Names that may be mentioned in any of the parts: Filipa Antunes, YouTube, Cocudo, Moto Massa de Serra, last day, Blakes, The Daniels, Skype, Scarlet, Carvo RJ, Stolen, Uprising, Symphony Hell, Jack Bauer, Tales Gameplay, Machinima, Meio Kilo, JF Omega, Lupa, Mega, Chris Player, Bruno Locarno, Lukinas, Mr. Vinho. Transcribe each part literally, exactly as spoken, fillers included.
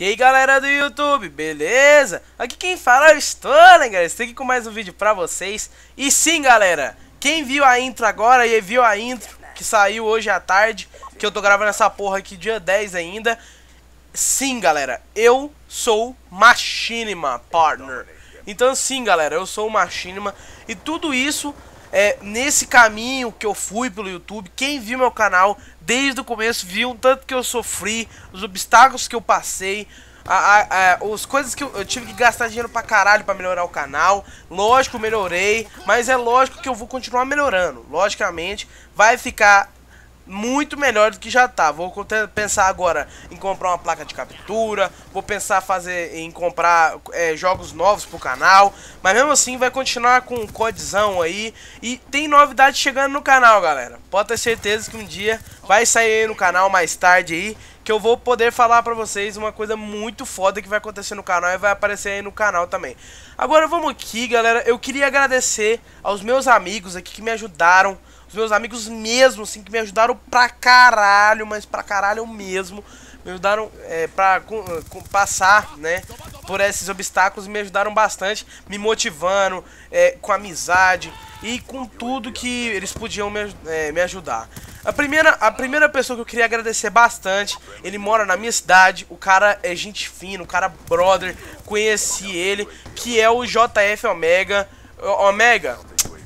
E aí galera do YouTube, beleza? Aqui quem fala é o Stolen, galera, estou aqui com mais um vídeo pra vocês. E sim galera, quem viu a intro agora e viu a intro que saiu hoje à tarde, que eu tô gravando essa porra aqui dia dez ainda. Sim galera, eu sou Machinima, partner. Então sim galera, eu sou o Machinima. E tudo isso é nesse caminho que eu fui pelo YouTube. Quem viu meu canal desde o começo viu o tanto que eu sofri, os obstáculos que eu passei, a, a, a, as coisas que eu, eu tive que gastar dinheiro pra caralho pra melhorar o canal. Lógico, melhorei, mas é lógico que eu vou continuar melhorando. Logicamente, vai ficar muito melhor do que já tá. Vou pensar agora em comprar uma placa de captura, vou pensar fazer em comprar é, jogos novos pro canal, mas mesmo assim vai continuar com um codizão aí. E tem novidade chegando no canal, galera. Pode ter certeza que um dia vai sair aí no canal mais tarde aí, que eu vou poder falar pra vocês uma coisa muito foda que vai acontecer no canal e vai aparecer aí no canal também. Agora vamos aqui, galera. Eu queria agradecer aos meus amigos aqui que me ajudaram. Os meus amigos mesmo, assim, que me ajudaram pra caralho, mas pra caralho mesmo. Me ajudaram é, pra com, com, passar, né, por esses obstáculos e me ajudaram bastante, me motivando, é, com amizade e com tudo que eles podiam me, é, me ajudar. A primeira, a primeira pessoa que eu queria agradecer bastante, ele mora na minha cidade, o cara é gente fina, o cara brother, conheci ele, que é o J F Omega. Omega...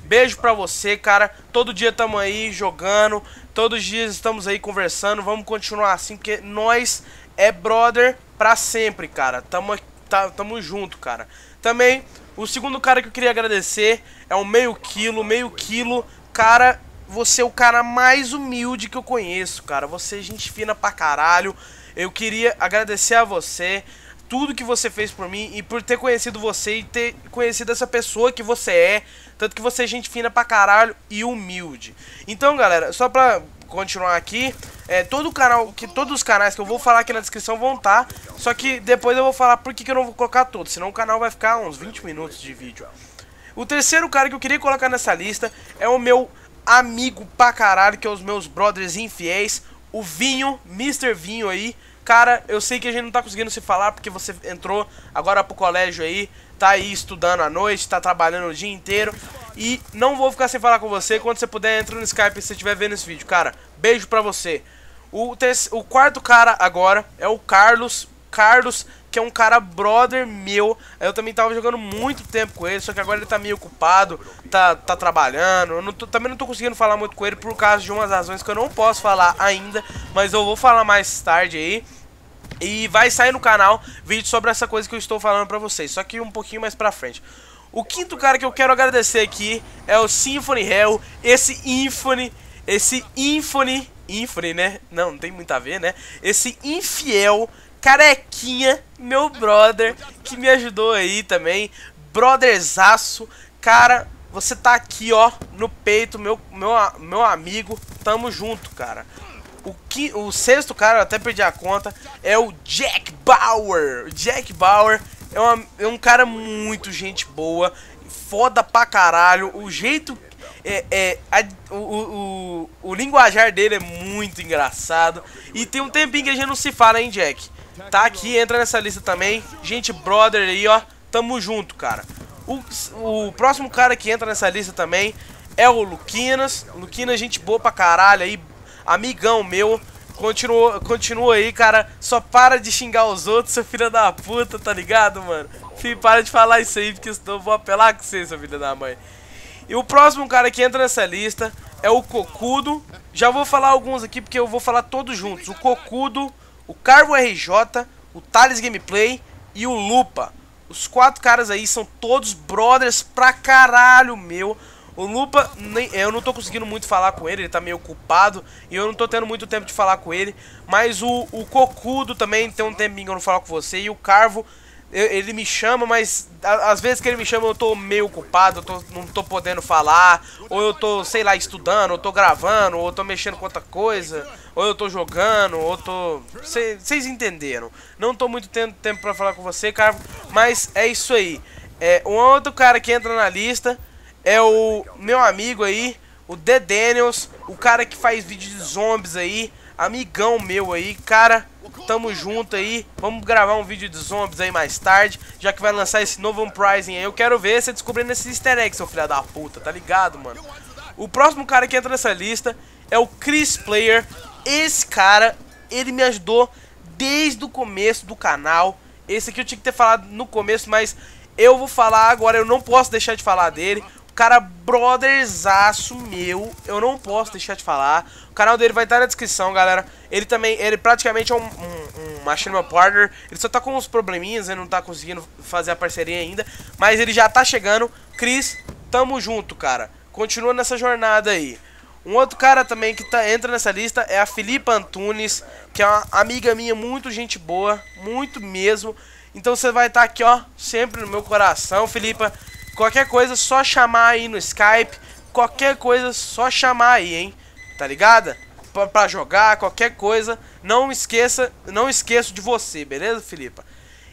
Beijo pra você, cara. Todo dia estamos aí jogando, todos os dias estamos aí conversando. Vamos continuar assim, porque nós é brother pra sempre, cara. Tamo, tá, tamo junto, cara. Também, o segundo cara que eu queria agradecer é o Meio Kilo. Meio Kilo, cara, você é o cara mais humilde que eu conheço, cara. Você é gente fina pra caralho. Eu queria agradecer a você, tudo que você fez por mim e por ter conhecido você e ter conhecido essa pessoa que você é. Tanto que você é gente fina pra caralho e humilde. Então, galera, só pra continuar aqui, é, todo o canal, que, todos os canais que eu vou falar aqui na descrição vão estar. Só que depois eu vou falar por que, que eu não vou colocar todos, senão o canal vai ficar uns vinte minutos de vídeo. O terceiro cara que eu queria colocar nessa lista é o meu amigo pra caralho, que é os meus brothers infiéis, o Vinho, mister Vinho aí. Cara, eu sei que a gente não tá conseguindo se falar porque você entrou agora pro colégio aí, tá aí estudando à noite, tá trabalhando o dia inteiro. E não vou ficar sem falar com você. Quando você puder, entra no Skype se você estiver vendo esse vídeo, cara. Beijo pra você. O, o quarto cara agora é o Carlos. Carlos, que é um cara brother meu. Eu também tava jogando muito tempo com ele, só que agora ele tá meio ocupado, tá, tá trabalhando. Eu não tô, também não tô conseguindo falar muito com ele por causa de umas razões que eu não posso falar ainda, mas eu vou falar mais tarde aí. E vai sair no canal vídeo sobre essa coisa que eu estou falando pra vocês, só que um pouquinho mais pra frente. O quinto cara que eu quero agradecer aqui é o Symphony Hell. Esse Symphony, esse Symphony, Symphony, né? Não, não tem muito a ver, né? Esse infiel carequinha, meu brother, que me ajudou aí também. Brotherzaço, cara, você tá aqui, ó, no peito, meu, meu, meu amigo, tamo junto, cara. O, que, o sexto cara, eu até perdi a conta, é o Jack Bauer. Jack Bauer é, uma, é um cara muito gente boa, foda pra caralho. O jeito, é, é, a, o, o, o linguajar dele é muito engraçado. E tem um tempinho que a gente não se fala, hein, Jack? Tá aqui, entra nessa lista também. Gente brother aí, ó, tamo junto, cara. O, o próximo cara que entra nessa lista também é o Lukinas. Lukinas, gente boa pra caralho aí. Amigão meu, continua, continua aí, cara, só para de xingar os outros, seu filho da puta, tá ligado, mano? Fih, para de falar isso aí, porque senão eu vou apelar com você, seu filho da mãe. E o próximo cara que entra nessa lista é o Cocudo. Já vou falar alguns aqui, porque eu vou falar todos juntos. O Cocudo, o Carvo R J, o Tales Gameplay e o Lupa. Os quatro caras aí são todos brothers pra caralho, meu. O Lupa, nem, eu não tô conseguindo muito falar com ele, ele tá meio ocupado e eu não tô tendo muito tempo de falar com ele. Mas o, o Cocudo também tem um tempinho que eu não falo com você. E o Carvo, eu, ele me chama, mas a, às vezes que ele me chama eu tô meio ocupado, eu tô, não tô podendo falar. Ou eu tô, sei lá, estudando, ou tô gravando, ou tô mexendo com outra coisa, ou eu tô jogando, ou tô... Vocês entenderam. Não tô muito tendo tempo pra falar com você, Carvo, mas é isso aí. É, um outro cara que entra na lista é o meu amigo aí, o The Daniels, o cara que faz vídeo de zombies aí, amigão meu aí, cara, tamo junto aí, vamos gravar um vídeo de zombies aí mais tarde, já que vai lançar esse novo Uprising aí, eu quero ver você descobrindo esse easter egg, seu filho da puta, tá ligado, mano? O próximo cara que entra nessa lista é o Chris Player, esse cara, ele me ajudou desde o começo do canal, esse aqui eu tinha que ter falado no começo, mas eu vou falar agora, eu não posso deixar de falar dele. O cara brotherzaço meu, eu não posso deixar de falar. O canal dele vai estar na descrição, galera. Ele também, ele praticamente é um, um, um Machinima Partner. Ele só tá com uns probleminhas, ele não tá conseguindo fazer a parceria ainda. Mas ele já tá chegando. Chris, tamo junto, cara. Continua nessa jornada aí. Um outro cara também que tá, entra nessa lista é a Filipa Antunes, que é uma amiga minha, muito gente boa, muito mesmo. Então você vai estar tá aqui, ó, sempre no meu coração, Filipa. Qualquer coisa, só chamar aí no Skype. Qualquer coisa, só chamar aí, hein? Tá ligada? Pra, pra jogar, qualquer coisa. Não esqueça, não esqueço de você, beleza, Filipa?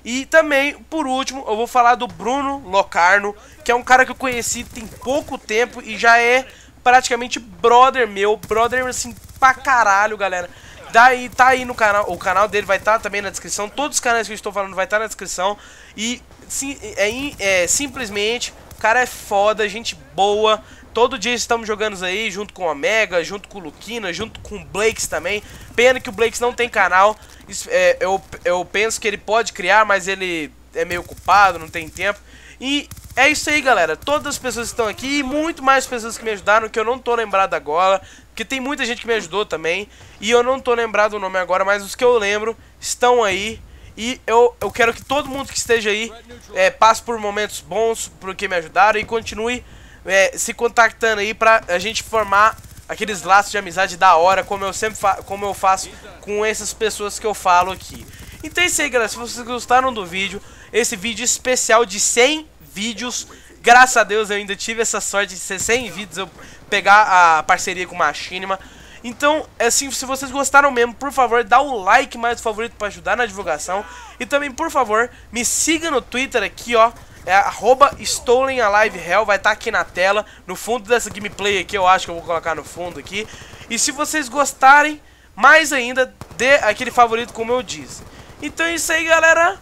E também, por último, eu vou falar do Bruno Locarno, que é um cara que eu conheci tem pouco tempo e já é praticamente brother meu. Brother, assim, pra caralho, galera. Daí, tá aí no canal, o canal dele vai estar tá também na descrição. Todos os canais que eu estou falando vai estar tá na descrição. E... Sim, é, é, simplesmente, o cara é foda, gente boa. Todo dia estamos jogando aí, junto com o Mega, junto com o Lukinas, junto com o Blakes também. Pena que o Blakes não tem canal. Isso, é, eu, eu penso que ele pode criar, mas ele é meio ocupado, não tem tempo. E é isso aí, galera. Todas as pessoas que estão aqui e muito mais pessoas que me ajudaram, que eu não tô lembrado agora. Porque tem muita gente que me ajudou também. E eu não tô lembrado o nome agora, mas os que eu lembro estão aí. E eu, eu quero que todo mundo que esteja aí é, passe por momentos bons, porque me ajudaram, e continue é, se contactando aí pra a gente formar aqueles laços de amizade da hora, como eu sempre fa como eu faço com essas pessoas que eu falo aqui. Então é isso aí, galera. Se vocês gostaram do vídeo, esse vídeo especial de cem vídeos, graças a Deus eu ainda tive essa sorte de ser cem vídeos, eu pegar a parceria com o Machinima. Então, assim, se vocês gostaram mesmo, por favor, dá o like mais o favorito pra ajudar na divulgação. E também, por favor, me siga no Twitter aqui, ó. É arroba Stolen a Live Hell, vai estar aqui na tela, no fundo dessa gameplay aqui, eu acho que eu vou colocar no fundo aqui. E se vocês gostarem, mais ainda, dê aquele favorito como eu disse. Então é isso aí, galera.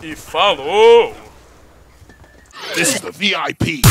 E falou! This is the V I P.